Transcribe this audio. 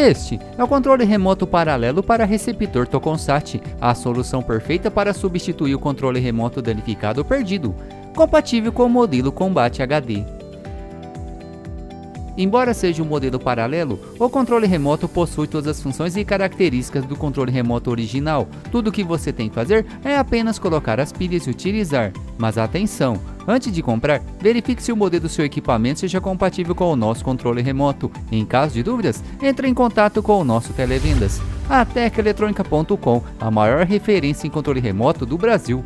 Este é o controle remoto paralelo para receptor Tocomsat, a solução perfeita para substituir o controle remoto danificado ou perdido, compatível com o modelo Combate HD. Embora seja um modelo paralelo, o controle remoto possui todas as funções e características do controle remoto original. Tudo o que você tem que fazer é apenas colocar as pilhas e utilizar. Mas atenção! Antes de comprar, verifique se o modelo do seu equipamento seja compatível com o nosso controle remoto. Em caso de dúvidas, entre em contato com o nosso televendas. ATECH Eletrônica.com, a maior referência em controle remoto do Brasil.